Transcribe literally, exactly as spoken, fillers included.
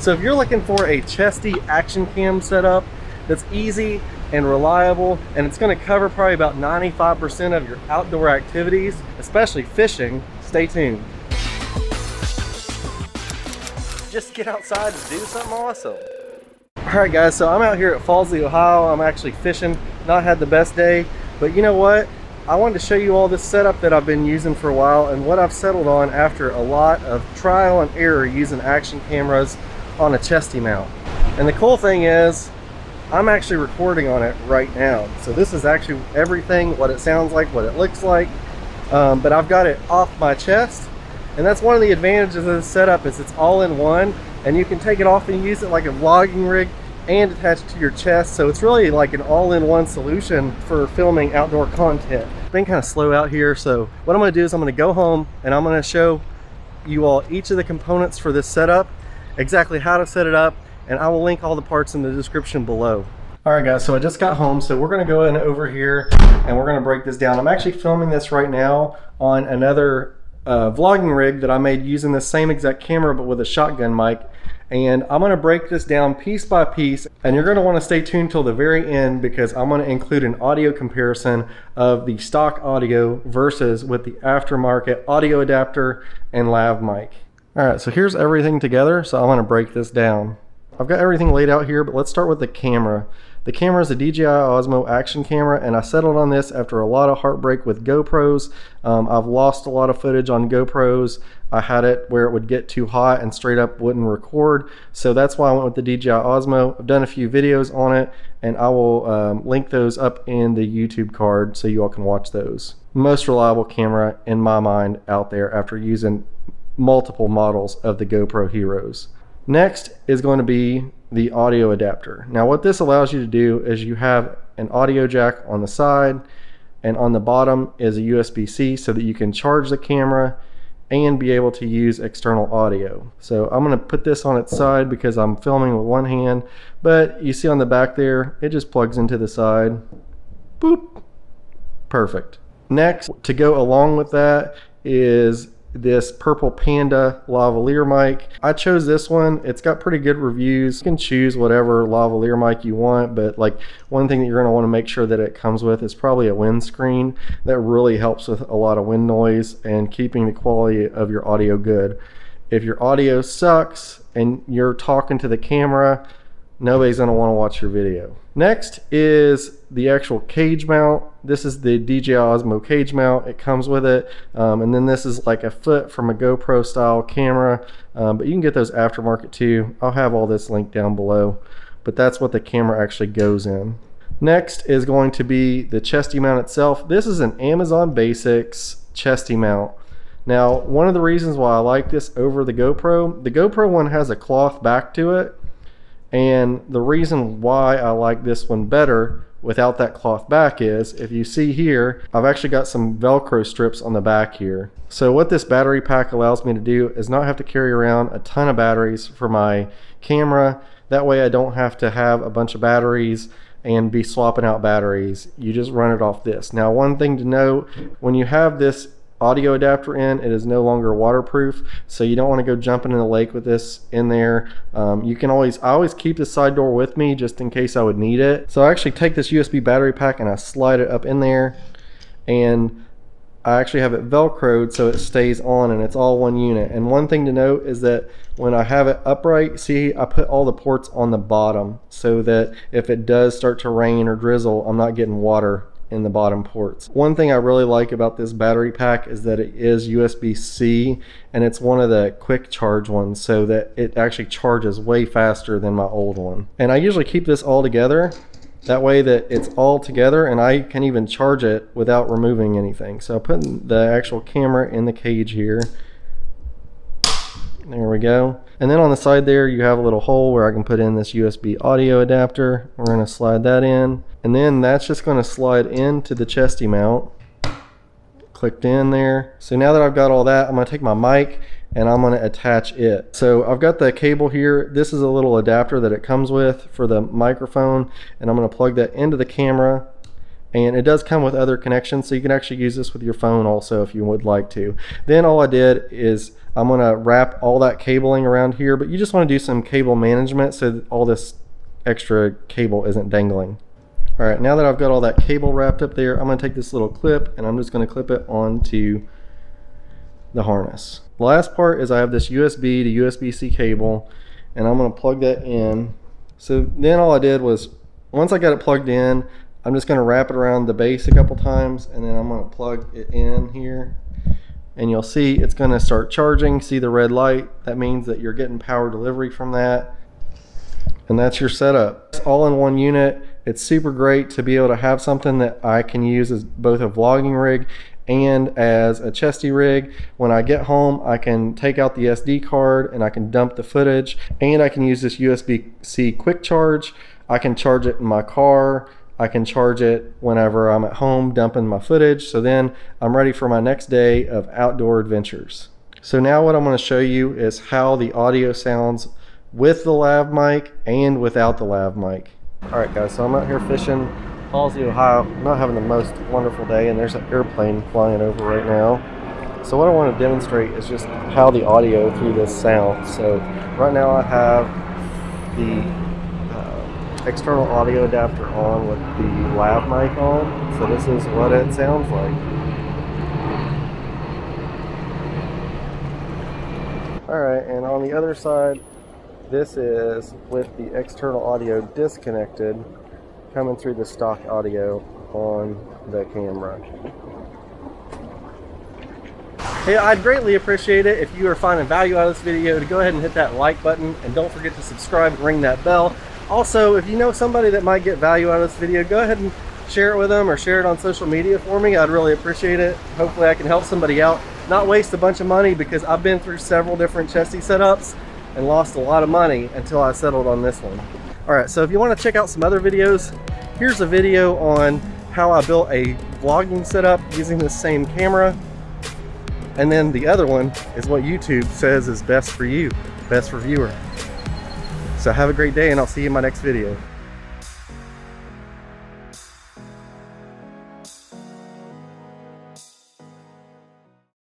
So if you're looking for a chesty action cam setup that's easy and reliable, and it's going to cover probably about ninety-five percent of your outdoor activities, especially fishing, stay tuned. Just get outside and do something awesome. All right guys, so I'm out here at Fallsley, Ohio. I'm actually fishing, not had the best day, but you know what? I wanted to show you all this setup that I've been using for a while and what I've settled on after a lot of trial and error using action cameras on a chesty mount. And the cool thing is, I'm actually recording on it right now. So this is actually everything, what it sounds like, what it looks like. Um, but I've got it off my chest. And that's one of the advantages of this setup is it's all in one, and you can take it off and use it like a vlogging rig and attach it to your chest. So it's really like an all-in-one solution for filming outdoor content. It's been kind of slow out here. So what I'm gonna do is I'm gonna go home and I'm gonna show you all each of the components for this setup, exactly how to set it up, and I will link all the parts in the description below. All right guys, so I just got home, so we're gonna go in over here and we're gonna break this down. I'm actually filming this right now on another uh, vlogging rig that I made using the same exact camera but with a shotgun mic. And I'm gonna break this down piece by piece, and you're gonna wanna stay tuned till the very end because I'm gonna include an audio comparison of the stock audio versus with the aftermarket audio adapter and lav mic. All right, so here's everything together, so I'm gonna break this down. I've got everything laid out here, but let's start with the camera. The camera is a D J I Osmo action camera, and I settled on this after a lot of heartbreak with GoPros. Um, I've lost a lot of footage on GoPros. I had it where it would get too hot and straight up wouldn't record. So that's why I went with the D J I Osmo. I've done a few videos on it, and I will um, link those up in the YouTube card so you all can watch those. Most reliable camera in my mind out there after using multiple models of the GoPro Heroes. Next is going to be the audio adapter. Now what this allows you to do is you have an audio jack on the side, and on the bottom is a U S B C so that you can charge the camera and be able to use external audio. So I'm going to put this on its side because I'm filming with one hand, but you see on the back there, it just plugs into the side. Boop. Perfect. Next, to go along with that is this Purple Panda lavalier mic. I chose this one. It's got pretty good reviews. You can choose whatever lavalier mic you want, but like one thing that you're going to want to make sure that it comes with is probably a windscreen. That really helps with a lot of wind noise and keeping the quality of your audio good. If your audio sucks and you're talking to the camera, nobody's going to want to watch your video. Next is the actual cage mount. This is the D J I Osmo cage mount. It comes with it. Um, and then this is like a foot from a GoPro style camera, um, but you can get those aftermarket too. I'll have all this linked down below, but that's what the camera actually goes in. Next is going to be the chesty mount itself. This is an Amazon Basics chesty mount. Now, one of the reasons why I like this over the GoPro, the GoPro one has a cloth back to it. And the reason why I like this one better without that cloth back is, if you see here, I've actually got some Velcro strips on the back here. So what this battery pack allows me to do is not have to carry around a ton of batteries for my camera. That way I don't have to have a bunch of batteries and be swapping out batteries. You just run it off this. Now, one thing to note, when you have this audio adapter in, it is no longer waterproof, so you don't want to go jumping in the lake with this in there. Um, you can always, I always keep the side door with me just in case I would need it. So I actually take this U S B battery pack and I slide it up in there, and I actually have it Velcroed so it stays on and it's all one unit. And one thing to note is that when I have it upright, see, I put all the ports on the bottom so that if it does start to rain or drizzle, I'm not getting water in the bottom ports. One thing I really like about this battery pack is that it is U S B C, and it's one of the quick charge ones, so that it actually charges way faster than my old one. And I usually keep this all together, that way that it's all together and I can even charge it without removing anything. So I put the actual camera in the cage here. There we go. And then on the side there, you have a little hole where I can put in this U S B audio adapter. We're gonna slide that in. And then that's just gonna slide into the chesty mount. Clicked in there. So now that I've got all that, I'm gonna take my mic and I'm gonna attach it. So I've got the cable here. This is a little adapter that it comes with for the microphone. And I'm gonna plug that into the camera. And it does come with other connections, so you can actually use this with your phone also if you would like to. Then all I did is I'm going to wrap all that cabling around here, but you just want to do some cable management so that all this extra cable isn't dangling. All right, now that I've got all that cable wrapped up there, I'm going to take this little clip and I'm just going to clip it onto the harness. The last part is I have this U S B to U S B C cable, and I'm going to plug that in. So then all I did was, once I got it plugged in, I'm just going to wrap it around the base a couple times, and then I'm going to plug it in here. And you'll see it's going to start charging. See the red light? That means that you're getting power delivery from that. And that's your setup. It's all in one unit. It's super great to be able to have something that I can use as both a vlogging rig and as a chesty rig. When I get home, I can take out the S D card and I can dump the footage, and I can use this U S B C quick charge. I can charge it in my car. I can charge it whenever I'm at home dumping my footage. So then I'm ready for my next day of outdoor adventures. So now what I'm going to show you is how the audio sounds with the lav mic and without the lav mic. All right guys, so I'm out here fishing Halsey, Ohio. I'm not having the most wonderful day, and there's an airplane flying over right now. So what I want to demonstrate is just how the audio through this sounds. So right now I have the external audio adapter on with the lav mic on, so this is what it sounds like. Alright, and on the other side, this is with the external audio disconnected, coming through the stock audio on the camera. Hey, I'd greatly appreciate it if you are finding value out of this video to go ahead and hit that like button, and don't forget to subscribe and ring that bell. Also, if you know somebody that might get value out of this video, go ahead and share it with them or share it on social media for me. I'd really appreciate it. Hopefully I can help somebody out, not waste a bunch of money, because I've been through several different chesty setups and lost a lot of money until I settled on this one. All right, so if you want to check out some other videos, here's a video on how I built a vlogging setup using this same camera. And then the other one is what YouTube says is best for you, best for viewer. So have a great day, and I'll see you in my next video.